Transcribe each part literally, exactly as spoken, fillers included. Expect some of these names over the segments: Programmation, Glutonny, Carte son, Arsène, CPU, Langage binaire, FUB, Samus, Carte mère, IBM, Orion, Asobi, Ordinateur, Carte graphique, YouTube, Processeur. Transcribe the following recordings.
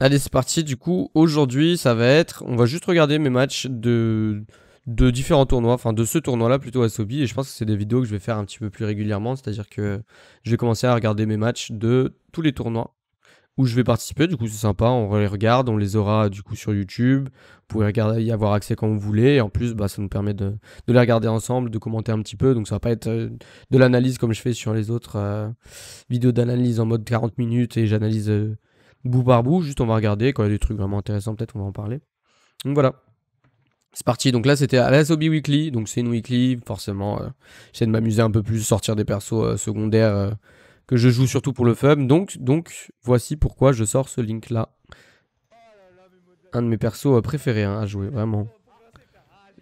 Allez, c'est parti. Du coup, aujourd'hui, ça va être... On va juste regarder mes matchs de... de différents tournois, enfin de ce tournoi-là plutôt Asobi, et je pense que c'est des vidéos que je vais faire un petit peu plus régulièrement, c'est-à-dire que je vais commencer à regarder mes matchs de tous les tournois où je vais participer, du coup c'est sympa, on les regarde, on les aura du coup sur YouTube, vous pouvez regarder, y avoir accès quand vous voulez, et en plus bah, ça nous permet de, de les regarder ensemble, de commenter un petit peu, donc ça va pas être de l'analyse comme je fais sur les autres euh, vidéos d'analyse en mode quarante minutes, et j'analyse euh, bout par bout, juste on va regarder, quand il y a des trucs vraiment intéressants peut-être on va en parler, donc voilà. C'est parti, donc là c'était à l'Asobi Weekly, donc c'est une weekly, forcément euh, j'essaie de m'amuser un peu plus, sortir des persos euh, secondaires euh, que je joue surtout pour le F U B, donc, donc voici pourquoi je sors ce link là. Un de mes persos euh, préférés hein, à jouer, vraiment.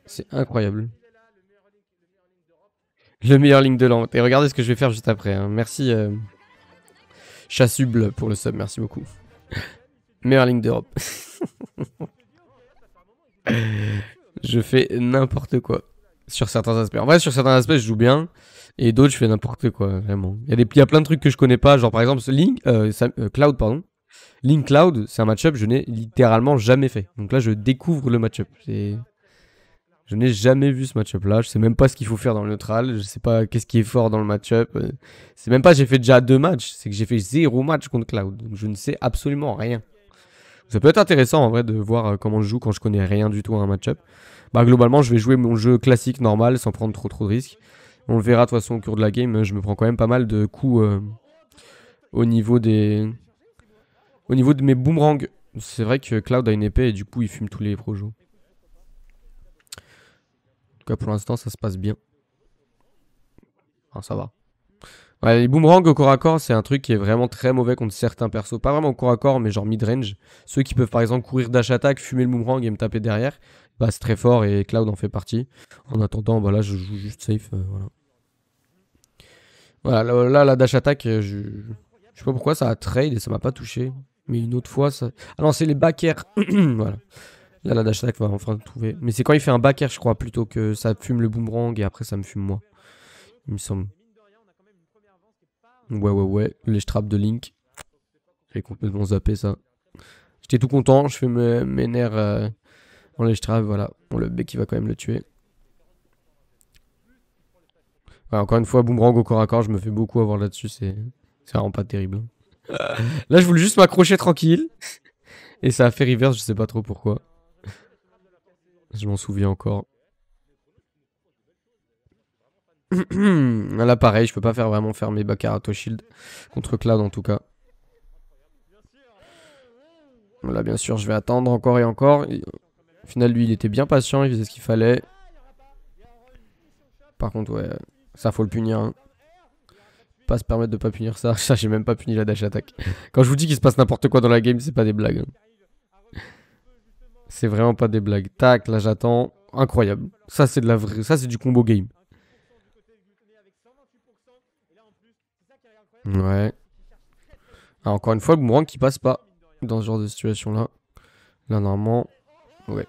C'est incroyable. Le meilleur link de l'an, et regardez ce que je vais faire juste après, hein. Merci euh... Chasuble pour le sub, merci beaucoup. Meilleur link d'Europe. Je fais n'importe quoi sur certains aspects. En vrai, sur certains aspects, je joue bien. Et d'autres, je fais n'importe quoi, vraiment. Il y a des, il y a plein de trucs que je connais pas. Genre, par exemple, ce Link, euh, Sam, euh, Cloud, pardon. Link Cloud, c'est un match-up que je n'ai littéralement jamais fait. Donc là, je découvre le match-up. Je n'ai jamais vu ce match-up-là. Je sais même pas ce qu'il faut faire dans le neutral. Je sais pas qu'est-ce qui est fort dans le match-up. C'est même pas j'ai fait déjà deux matchs. C'est que j'ai fait zéro match contre Cloud. Donc je ne sais absolument rien. Ça peut être intéressant en vrai de voir comment je joue quand je connais rien du tout à un match-up. Bah globalement je vais jouer mon jeu classique normal sans prendre trop trop de risques. On le verra de toute façon au cours de la game, je me prends quand même pas mal de coups euh, au niveau des... Au niveau de mes boomerangs. C'est vrai que Cloud a une épée et du coup il fume tous les projos. En tout cas pour l'instant ça se passe bien. Enfin ça va. Ouais, les boomerangs au corps à corps, c'est un truc qui est vraiment très mauvais contre certains persos. Pas vraiment au corps à corps, mais genre mid-range. Ceux qui peuvent par exemple courir dash-attaque, fumer le boomerang et me taper derrière, bah c'est très fort et Cloud en fait partie. En attendant, bah là je joue juste safe. Euh, voilà, voilà là, là la dash-attaque, je... je sais pas pourquoi ça a trade et ça m'a pas touché. Mais une autre fois, ça... Ah non, c'est les back air. Voilà. Là la dash-attaque va enfin trouver. Mais c'est quand il fait un back air, je crois, plutôt que ça fume le boomerang et après ça me fume moi. Il me semble. Ouais, ouais, ouais, les straps de Link. J'ai complètement zappé ça. J'étais tout content, je fais mes, mes nerfs euh, en les straps, voilà. Bon, le B qui va quand même le tuer. Ouais, encore une fois, boomerang au corps à corps, je me fais beaucoup avoir là-dessus, c'est vraiment pas terrible. Là, je voulais juste m'accrocher tranquille. Et ça a fait reverse, je sais pas trop pourquoi. Je m'en souviens encore. Là pareil, je peux pas faire vraiment faire mes back air auto shield contre Cloud en tout cas. Là bien sûr je vais attendre encore et encore. Et... Au final lui il était bien patient, il faisait ce qu'il fallait. Par contre ouais, ça faut le punir hein. Pas se permettre de pas punir ça, ça j'ai même pas puni la dash attack. Quand je vous dis qu'il se passe n'importe quoi dans la game, c'est pas des blagues hein. C'est vraiment pas des blagues. Tac, là j'attends, incroyable. Ça c'est de la vraie... ça c'est du combo game. Ouais. Alors encore une fois, le boomerang qui passe pas dans ce genre de situation là. Là normalement, ouais.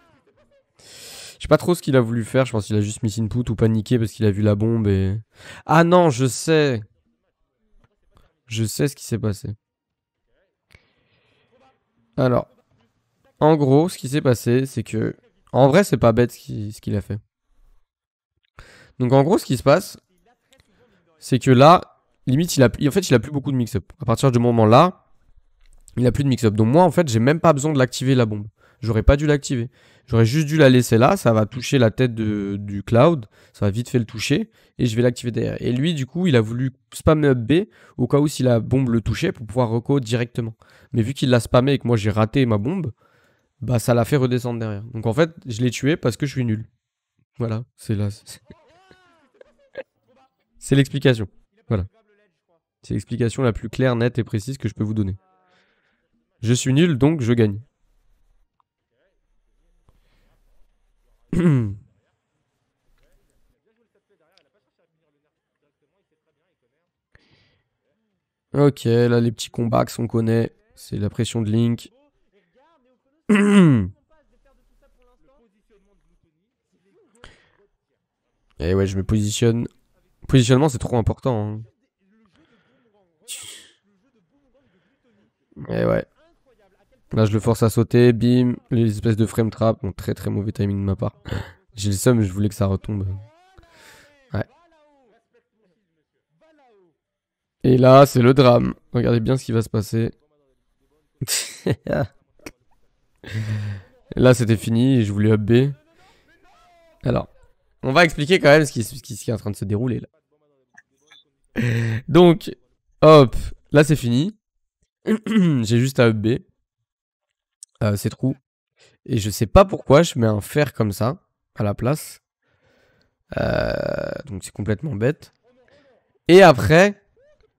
Je sais pas trop ce qu'il a voulu faire. Je pense qu'il a juste mis input ou paniqué parce qu'il a vu la bombe et... Ah non, je sais. Je sais ce qui s'est passé. Alors, en gros, ce qui s'est passé, c'est que... En vrai, c'est pas bête ce qu'il a fait. Donc en gros, ce qui se passe, c'est que là... Limite, il a, en fait, il a plus beaucoup de mix-up. À partir du moment-là, il a plus de mix-up. Donc moi, en fait, j'ai même pas besoin de l'activer la bombe. J'aurais pas dû l'activer. J'aurais juste dû la laisser là. Ça va toucher la tête de, du Cloud. Ça va vite fait le toucher. Et je vais l'activer derrière. Et lui, du coup, il a voulu spammer up B au cas où si la bombe le touchait pour pouvoir reco directement. Mais vu qu'il l'a spammé et que moi j'ai raté ma bombe, bah ça l'a fait redescendre derrière. Donc en fait, je l'ai tué parce que je suis nul. Voilà, c'est là. C'est l'explication. Voilà. C'est l'explication la plus claire, nette et précise que je peux vous donner. Je suis nul, donc je gagne. Ok, là les petits combats qu'on connaît, c'est la pression de Link. Et ouais, je me positionne positionnement, c'est trop important. Hein. Et ouais. Là, je le force à sauter. Bim. Les espèces de frame trap. Bon, très très mauvais timing de ma part. J'ai le seum, je voulais que ça retombe. Ouais. Et là, c'est le drame. Regardez bien ce qui va se passer. Là, c'était fini. Je voulais up B. Alors, on va expliquer quand même ce qui, ce qui, ce qui est en train de se dérouler là. Donc, hop. Là, c'est fini. J'ai juste à up B. Euh, ces trous. Et je sais pas pourquoi je mets un fer comme ça à la place. Euh, donc c'est complètement bête. Et après,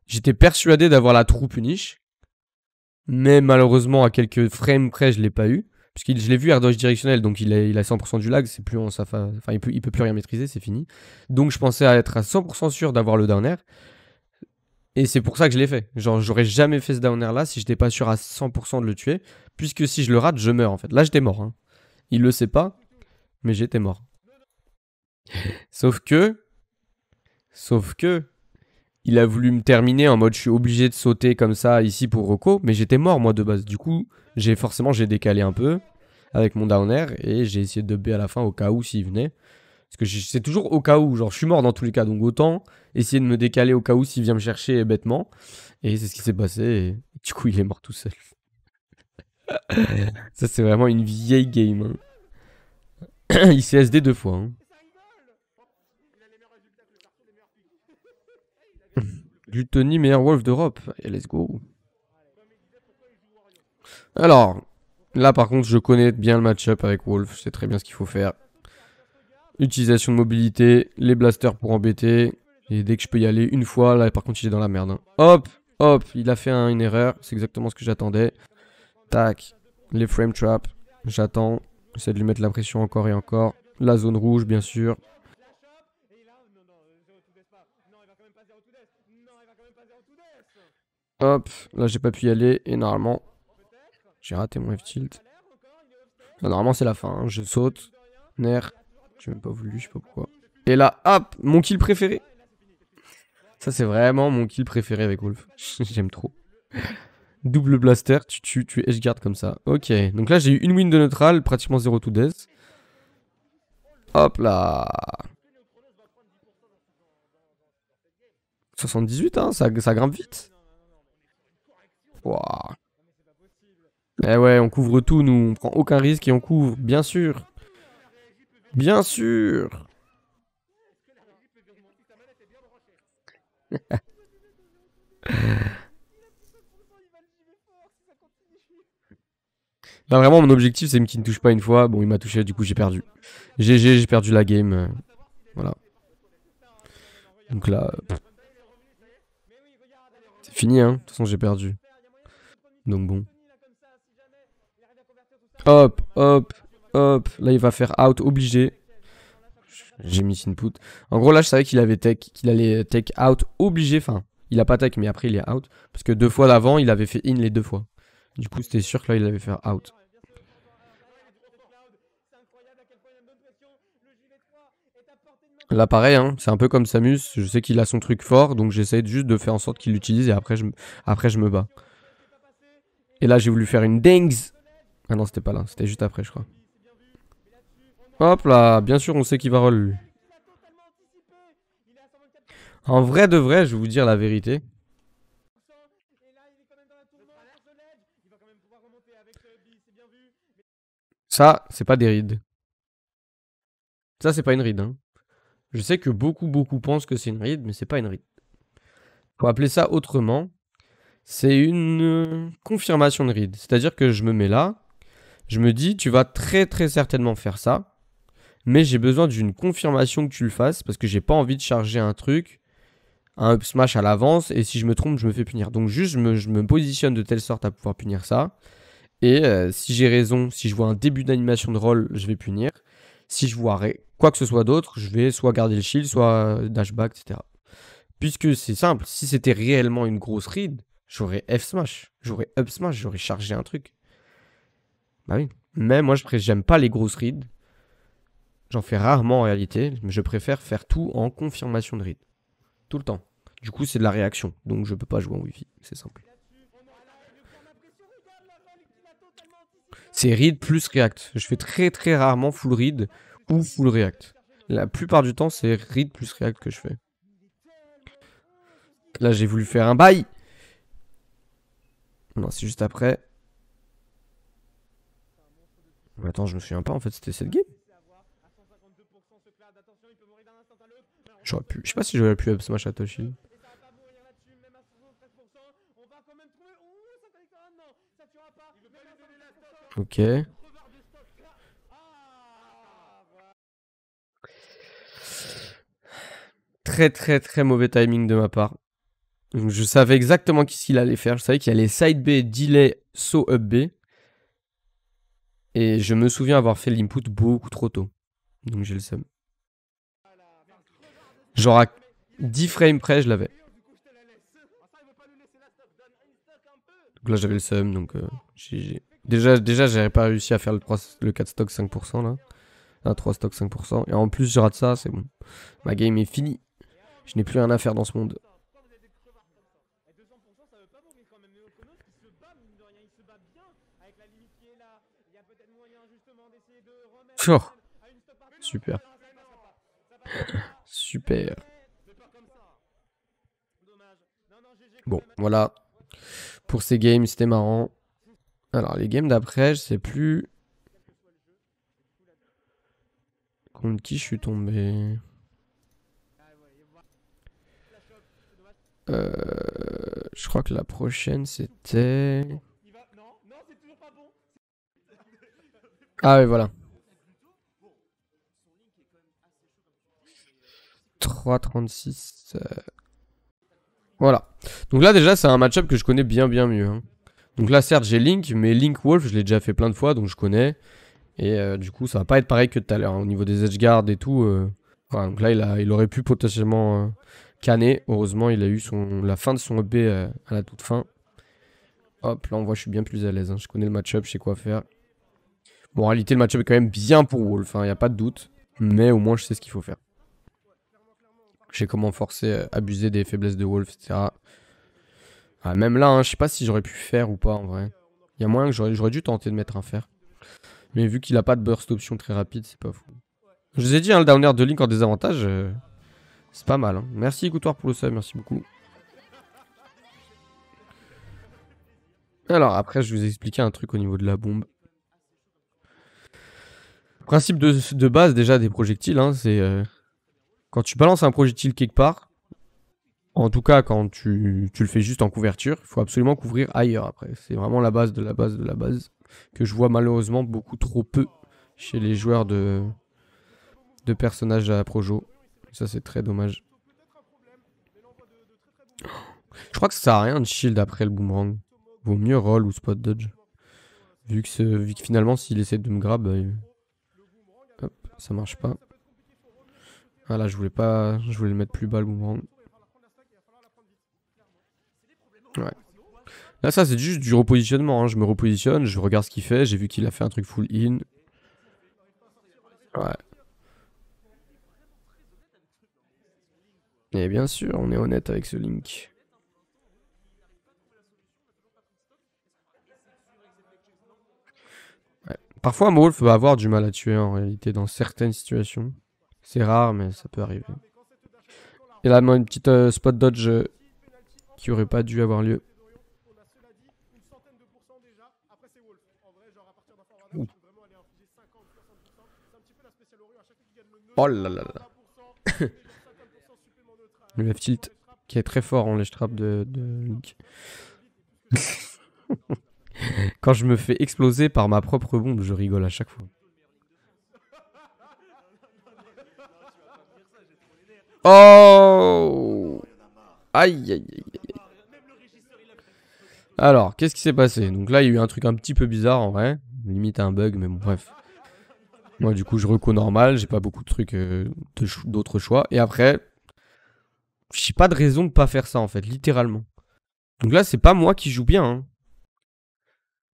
j'étais persuadé d'avoir la true punish. Mais malheureusement, à quelques frames près, je l'ai pas eu. Parce que je l'ai vu air dodge directionnel, donc il a, il a cent pour cent du lag. C'est plus en sa fa... enfin, il peut, il peut plus rien maîtriser, c'est fini. Donc je pensais à être à cent pour cent sûr d'avoir le down air. Et c'est pour ça que je l'ai fait. Genre, j'aurais jamais fait ce down air là si j'étais pas sûr à cent pour cent de le tuer. Puisque si je le rate, je meurs en fait. Là, j'étais mort. Hein. Il le sait pas, mais j'étais mort. Sauf que. Sauf que. Il a voulu me terminer en mode je suis obligé de sauter comme ça ici pour Rocco. Mais j'étais mort moi de base. Du coup, j'ai forcément j'ai décalé un peu avec mon down air. Et j'ai essayé de B à la fin au cas où s'il venait. Parce que c'est toujours au cas où, genre je suis mort dans tous les cas, donc autant essayer de me décaler au cas où s'il vient me chercher bêtement. Et c'est ce qui s'est passé, et du coup il est mort tout seul. Ça c'est vraiment une vieille game. Hein. Il s'est S D deux fois. Hein. Glutonny, meilleur wolf d'Europe. Et let's go. Alors, là par contre je connais bien le match-up avec Wolf, je sais très bien ce qu'il faut faire. Utilisation de mobilité, les blasters pour embêter. Et dès que je peux y aller une fois, là par contre il est dans la merde. Hein. Hop, hop, il a fait un, une erreur. C'est exactement ce que j'attendais. Tac, les frame traps. J'attends, j'essaie de lui mettre la pression encore et encore. La zone rouge bien sûr. Hop, là j'ai pas pu y aller et normalement... J'ai raté mon F-tilt. Là, normalement c'est la fin, hein. Je saute. Nerf. J'ai même pas voulu, je sais pas pourquoi. Et là, hop, mon kill préféré. Ça, c'est vraiment mon kill préféré avec Wolf. J'aime trop. Double blaster, tu tues, tu edgeguard comme ça. Ok, donc là, j'ai eu une win de neutral, pratiquement zéro to death. Hop là. soixante-dix-huit, hein, ça, ça grimpe vite. Wouah. Eh ouais, on couvre tout, nous. On prend aucun risque et on couvre, bien sûr. Bien sûr. Là vraiment mon objectif c'est qu'il ne touche pas une fois. Bon il m'a touché du coup j'ai perdu. G G, j'ai perdu la game. Voilà. Donc là c'est fini hein. De toute façon j'ai perdu. Donc bon. Hop hop. Hop, là il va faire out obligé. J'ai mis input. En gros là je savais qu'il avait tech, qu'il allait tech out obligé. Enfin, il a pas tech mais après il est out. Parce que deux fois d'avant il avait fait in les deux fois. Du coup c'était sûr que là il allait faire out. Là pareil, hein, c'est un peu comme Samus. Je sais qu'il a son truc fort donc j'essaie juste de faire en sorte qu'il l'utilise et après je, après je me bats. Et là j'ai voulu faire une dings. Ah non c'était pas là, c'était juste après je crois. Hop là, bien sûr on sait qu'il va roll. En vrai de vrai, je vais vous dire la vérité. Ça, c'est pas des rides. Ça, c'est pas une ride. Hein. Je sais que beaucoup, beaucoup pensent que c'est une ride, mais c'est pas une ride. Faut appeler ça autrement. C'est une confirmation de ride. C'est-à-dire que je me mets là, je me dis tu vas très très certainement faire ça. Mais j'ai besoin d'une confirmation que tu le fasses parce que j'ai pas envie de charger un truc, un up smash à l'avance et si je me trompe, je me fais punir. Donc juste, je me, je me positionne de telle sorte à pouvoir punir ça. Et euh, si j'ai raison, si je vois un début d'animation de roll, je vais punir. Si je vois quoi que ce soit d'autre, je vais soit garder le shield, soit dashback, et cetera. Puisque c'est simple, si c'était réellement une grosse read, j'aurais F smash, j'aurais up smash, j'aurais chargé un truc. Bah oui, mais moi je j'aime pas les grosses reads. J'en fais rarement en réalité, mais je préfère faire tout en confirmation de read. tout le temps. Du coup, c'est de la réaction, donc je peux pas jouer en Wi-Fi, c'est simple. C'est read plus react. Je fais très très rarement full read ou full react. La plupart du temps, c'est read plus react que je fais. Là, j'ai voulu faire un bail. Non, c'est juste après. Attends, je me souviens pas, en fait, c'était cette game. J'aurais pu... Je sais pas si j'aurais pu up smash à Toshi. Ok. Très très très mauvais timing de ma part. Je savais exactement qu'est-ce qu'il allait faire. Je savais qu'il allait side B, delay, saut up B. Et je me souviens avoir fait l'input beaucoup trop tôt. Donc j'ai le seum. Genre à dix frames près, je l'avais. Donc là, j'avais le seum, donc euh, G G. Déjà, déjà j'avais pas réussi à faire le, trois, le quatre stock cinq pour cent là. Là, trois stock cinq pour cent. Et en plus, je rate ça, c'est bon. Ma game est finie. Je n'ai plus rien à faire dans ce monde. Oh. Super. Super. Bon, voilà. Pour ces games, c'était marrant. Alors, les games d'après, je sais plus... Contre qui je suis tombé. Euh, je crois que la prochaine, c'était... Ah oui, voilà. trois trente-six. Euh... Voilà. Donc là, déjà, c'est un match-up que je connais bien, bien mieux. Hein. Donc là, certes, j'ai Link, mais Link Wolf, je l'ai déjà fait plein de fois, donc je connais. Et euh, du coup, ça va pas être pareil que tout à l'heure. Hein. Au niveau des edge guards et tout. Euh... Voilà, donc là, il, a, il aurait pu potentiellement euh, canner. Heureusement, il a eu son, la fin de son E B euh, à la toute fin. Hop, là, on voit, je suis bien plus à l'aise. Hein. Je connais le match-up, je sais quoi faire. Bon, en réalité, le match-up est quand même bien pour Wolf. Il hein, n'y a pas de doute. Mais au moins, je sais ce qu'il faut faire. Je sais comment forcer, euh, abuser des faiblesses de Wolf, et cetera. Ah, même là, hein, je sais pas si j'aurais pu faire ou pas en vrai. Il y a moyen que j'aurais dû tenter de mettre un fer. Mais vu qu'il a pas de burst option très rapide, c'est pas fou. Je vous ai dit, hein, le downer de Link en désavantage, euh, c'est pas mal. Hein. Merci Goutoir pour le sub, merci beaucoup. Alors après, je vous ai expliqué un truc au niveau de la bombe. Principe de, de base déjà des projectiles, hein, c'est... Euh, Quand tu balances un projectile quelque part, en tout cas quand tu, tu le fais juste en couverture, il faut absolument couvrir ailleurs après. C'est vraiment la base de la base de la base que je vois malheureusement beaucoup trop peu chez les joueurs de, de personnages à Projo. Ça c'est très dommage. Je crois que ça sert à rien de shield après le boomerang. Vaut mieux roll ou spot dodge. Vu que, ce, vu que finalement s'il essaie de me grab, bah, hop, ça marche pas. Ah là, je voulais pas, je voulais le mettre plus bas le boomerang. Ouais. Là, ça c'est juste du repositionnement. Hein. Je me repositionne, je regarde ce qu'il fait. J'ai vu qu'il a fait un truc full in. Ouais. Et bien sûr, on est honnête avec ce Link. Ouais. Parfois, un Wolf va avoir du mal à tuer en réalité dans certaines situations. C'est rare, mais ça peut arriver. Et là, moi, une petite euh, spot dodge euh, qui aurait pas dû avoir lieu. Ouh. Oh là là là. Le left tilt qui est très fort en ledge trap de, de Link. Quand je me fais exploser par ma propre bombe, je rigole à chaque fois. Oh! Aïe, aïe, aïe, aïe. Alors, qu'est-ce qui s'est passé? Donc là, il y a eu un truc un petit peu bizarre en vrai. Limite un bug, mais bon, bref. Moi, du coup, je reco normal. J'ai pas beaucoup de trucs, euh, d'autres choix. Et après, j'ai pas de raison de pas faire ça en fait, littéralement. Donc là, c'est pas moi qui joue bien. Hein.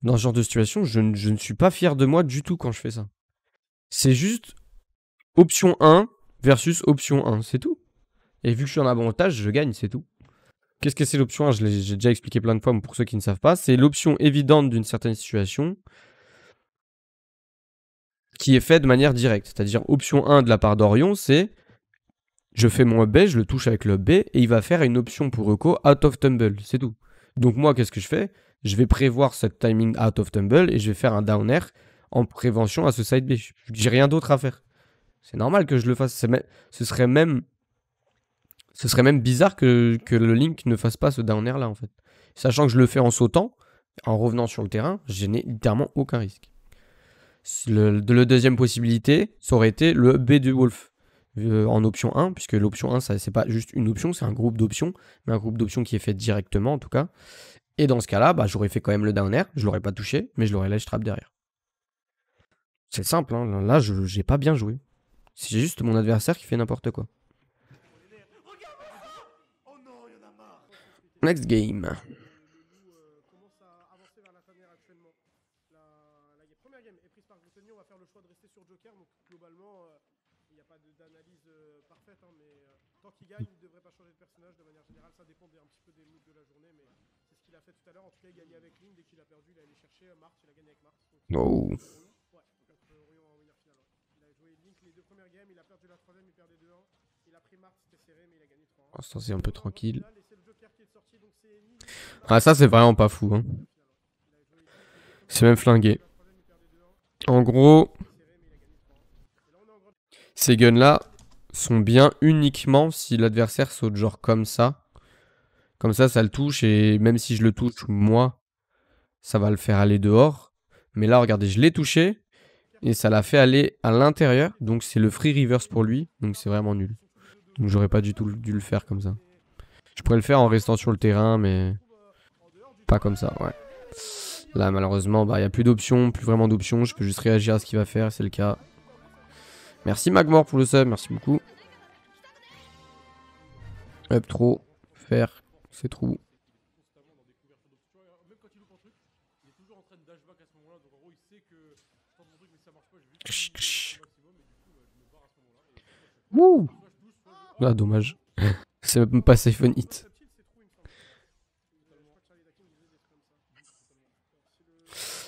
Dans ce genre de situation, je, je ne suis pas fier de moi du tout quand je fais ça. C'est juste option un versus option un, c'est tout. Et vu que je suis en avantage, je gagne, c'est tout. Qu'est-ce que c'est l'option un? Je l'ai j'ai déjà expliqué plein de fois, mais pour ceux qui ne savent pas, c'est l'option évidente d'une certaine situation qui est faite de manière directe. C'est-à-dire, option un de la part d'Orion, c'est je fais mon up B, je le touche avec le up B, et il va faire une option pour Echo out of tumble, c'est tout. Donc moi, qu'est-ce que je fais? Je vais prévoir cette timing out of tumble et je vais faire un down air en prévention à ce side B. J'ai rien d'autre à faire. C'est normal que je le fasse. Ce serait même... Ce serait même bizarre que, que le Link ne fasse pas ce down air là en fait. Sachant que je le fais en sautant, en revenant sur le terrain, je n'ai littéralement aucun risque. Le, de la deuxième possibilité, ça aurait été le B du Wolf euh, en option un, puisque l'option un, c'est pas juste une option, c'est un groupe d'options, mais un groupe d'options qui est fait directement en tout cas. Et dans ce cas-là, bah, j'aurais fait quand même le down air, je l'aurais pas touché, mais je l'aurais lâché trap derrière. C'est simple, hein, là je j'ai pas bien joué. C'est juste mon adversaire qui fait n'importe quoi. Next game. Oh. Oh, ça c'est un peu tranquille. Ah ça c'est vraiment pas fou hein. C'est même flingué. En gros, ces guns là sont bien uniquement si l'adversaire saute genre comme ça. Comme ça, ça le touche et même si je le touche moi, ça va le faire aller dehors. Mais là regardez, je l'ai touché et ça l'a fait aller à l'intérieur. Donc c'est le free reverse pour lui. Donc c'est vraiment nul. Donc j'aurais pas du tout dû le faire comme ça. Je pourrais le faire en restant sur le terrain, mais pas comme ça, ouais. Là, malheureusement, bah, il n'y a plus d'options, plus vraiment d'options. Je peux juste réagir à ce qu'il va faire, c'est le cas. Merci Magmore pour le sub, merci beaucoup. Up trop, faire, c'est trop. Wouh! Ah, dommage. C'est même pas safe on hit.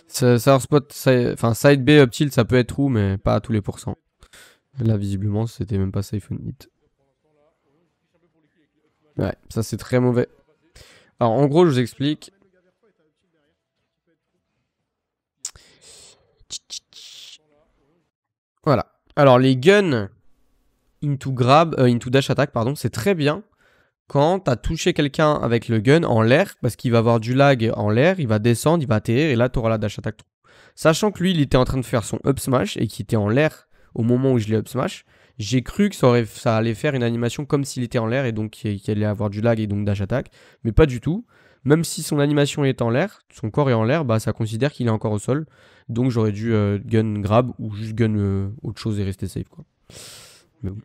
Sour spot, enfin side B up tilt, ça peut être true, mais pas à tous les pourcents. Là, visiblement, c'était même pas safe on hit. Ouais, ça c'est très mauvais. Alors, en gros, je vous explique. Voilà. Alors, les guns. Into grab, euh, into dash attack, pardon, c'est très bien quand t'as touché quelqu'un avec le gun en l'air, parce qu'il va avoir du lag en l'air, il va descendre, il va atterrir, et là t'auras la dash attack. Sachant que lui, il était en train de faire son up smash et qu'il était en l'air au moment où je l'ai up smash, j'ai cru que ça, aurait, ça allait faire une animation comme s'il était en l'air et donc qu'il allait avoir du lag et donc dash attack, mais pas du tout. Même si son animation est en l'air, son corps est en l'air, bah ça considère qu'il est encore au sol, donc j'aurais dû euh, gun grab ou juste gun euh, autre chose et rester safe quoi. Mais bon.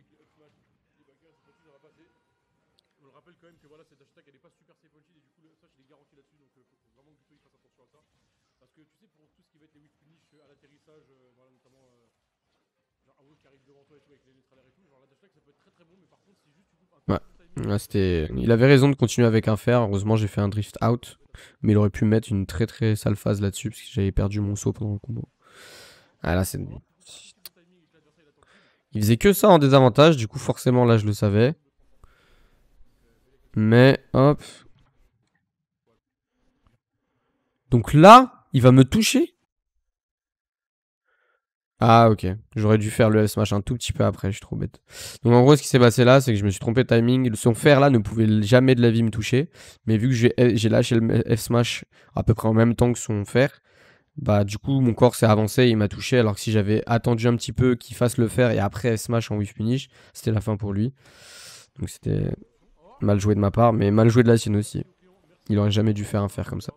Ouais, c'était... Il avait raison de continuer avec un fer. Heureusement, j'ai fait un drift out. Mais il aurait pu mettre une très très sale phase là-dessus parce que j'avais perdu mon saut pendant le combo. Ah là, c'est... Il faisait que ça en désavantage. Du coup, forcément, là, je le savais. Mais hop. Donc là, il va me toucher. Ah ok, j'aurais dû faire le F-Smash un tout petit peu après, je suis trop bête. Donc en gros ce qui s'est passé là, c'est que je me suis trompé de timing. Son fer là ne pouvait jamais de la vie me toucher. Mais vu que j'ai lâché le F-Smash à peu près en même temps que son fer, bah du coup mon corps s'est avancé et il m'a touché. Alors que si j'avais attendu un petit peu qu'il fasse le fer et après F-Smash en whiff finish, c'était la fin pour lui. Donc c'était mal joué de ma part, mais mal joué de la sienne aussi. Il aurait jamais dû faire un fer comme ça.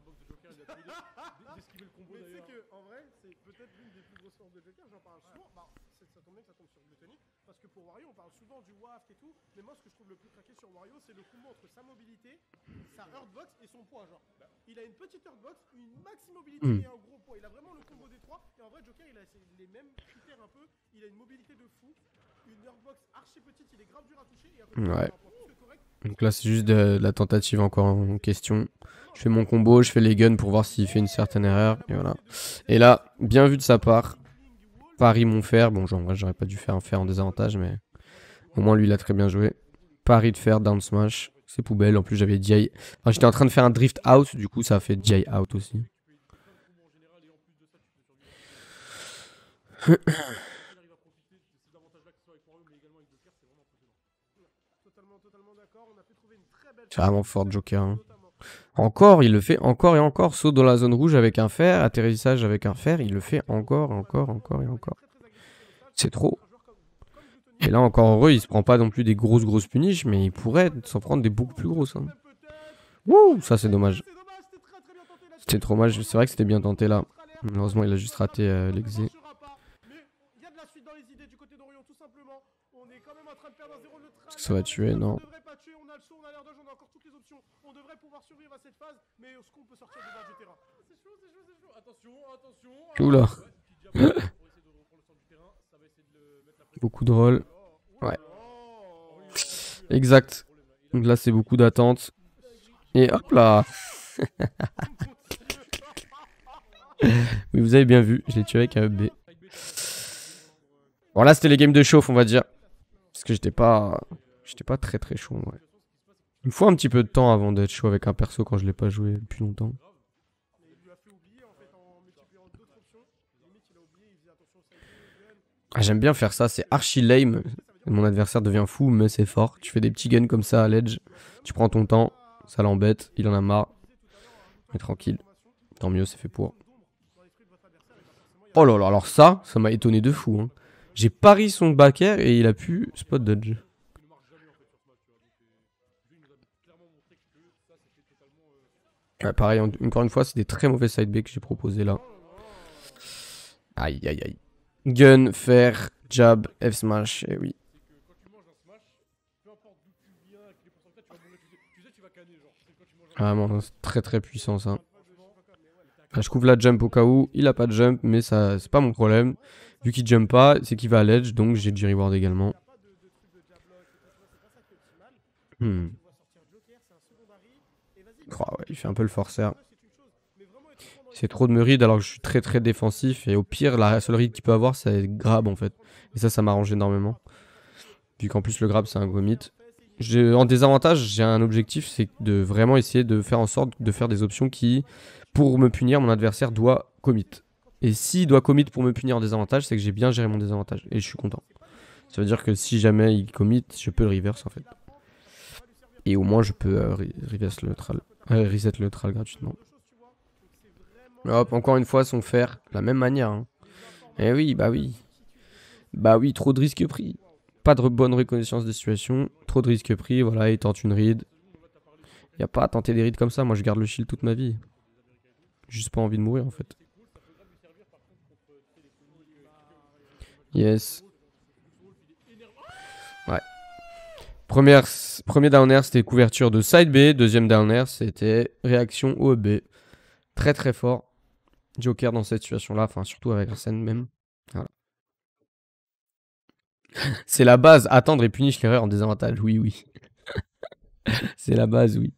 Mmh. Ouais. Donc là c'est juste de, de la tentative encore en question. Je fais mon combo, je fais les guns pour voir s'il fait une certaine erreur. Et voilà. Et là, bien vu de sa part. Paris mon fer. Bon, genre, en vrai j'aurais pas dû faire un fer en désavantage, mais au moins lui il a très bien joué. Paris de fer, down smash. C'est poubelle. En plus j'avais D I. Enfin, j'étais en train de faire un drift out, du coup ça a fait D I out aussi. C'est vraiment fort Joker. Hein. Encore, il le fait encore et encore. Saut dans la zone rouge avec un fer, atterrissage avec un fer. Il le fait encore, encore, encore et encore. C'est trop. Et là, encore heureux, il se prend pas non plus des grosses, grosses puniches, mais il pourrait s'en prendre des beaucoup plus grosses. Hein. Wouh, ça c'est dommage. C'était trop dommage. C'est vrai que c'était bien tenté là. Malheureusement, il a juste raté euh, l'exé. Est-ce que ça va tuer? Non. Oula. Beaucoup de rôle. Ouais. Exact. Donc là c'est beaucoup d'attente. Et hop là. Oui, vous avez bien vu, je l'ai tué avec un E B. Bon là c'était les games de chauffe on va dire. Parce que j'étais pas. J'étais pas très très chaud ouais. Il me faut un petit peu de temps avant d'être chaud avec un perso quand je l'ai pas joué depuis longtemps. Ah, j'aime bien faire ça, c'est archi lame. Mon adversaire devient fou, mais c'est fort. Tu fais des petits guns comme ça à l'edge. Tu prends ton temps, ça l'embête, il en a marre. Mais tranquille, tant mieux, c'est fait pour. Oh là là, alors ça, ça m'a étonné de fou. Hein. J'ai pari son back air et il a pu spot dodge. Ouais, pareil, encore une fois, c'est des très mauvais side B que j'ai proposé là. Aïe, aïe, aïe. Gun, fer, jab, F smash, et eh oui. Ah bon, c'est très très puissant ça. Là, je couvre la jump au cas où, il a pas de jump, mais ça c'est pas mon problème. Vu qu'il jump pas, c'est qu'il va à l'edge, donc j'ai du reward également. Hmm. Oh, ouais, il fait un peu le forceur. C'est trop de me read alors que je suis très très défensif et au pire la seule read qu'il peut avoir c'est grab en fait. Et ça ça m'arrange énormément. Vu qu'en plus le grab c'est un gros mythe. En désavantage j'ai un objectif, c'est de vraiment essayer de faire en sorte de faire des options qui pour me punir mon adversaire doit commit. Et s'il doit commit pour me punir en désavantage c'est que j'ai bien géré mon désavantage et je suis content. Ça veut dire que si jamais il commit je peux le reverse en fait. Et au moins je peux euh, reverse le tral, euh, reset le tral gratuitement. Hop, encore une fois, son fer, la même manière. Hein. Eh oui, bah oui. Bah oui, trop de risques pris. Pas de bonne reconnaissance des situations. Trop de risques pris, voilà, il tente une ride. Y a pas à tenter des rides comme ça, moi je garde le shield toute ma vie. Juste pas envie de mourir en fait. Yes. Ouais. Première, premier down air, c'était couverture de side B. Deuxième down air, c'était réaction au E B. Très très fort. Joker dans cette situation-là, enfin surtout avec Arsène même. Voilà. C'est la base, attendre et punir l'erreur en désavantage. Oui, oui. C'est la base, oui.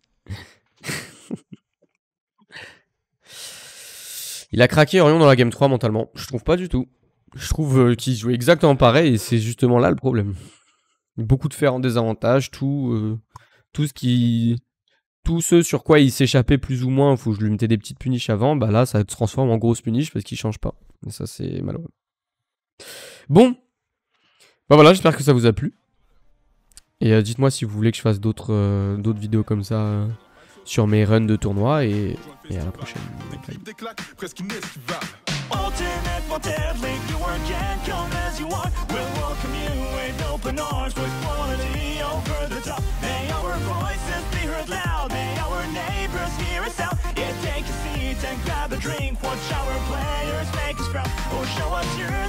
Il a craqué Orion dans la game trois mentalement. Je trouve pas du tout. Je trouve qu'il jouait exactement pareil et c'est justement là le problème. Beaucoup de fer en désavantage, tout, euh, tout ce qui... Tout ce sur quoi il s'échappait plus ou moins, faut que je lui mettais des petites puniches avant, bah là ça se transforme en grosses puniches parce qu'il change pas. Et ça c'est malheureux. Bon, bah voilà, j'espère que ça vous a plu. Et euh, dites-moi si vous voulez que je fasse d'autres euh, d'autres vidéos comme ça euh, sur mes runs de tournoi et, et à la prochaine. Loud, may our neighbors hear us out. Yeah, take a seat and grab a drink. Watch our players make us proud. Oh, show us your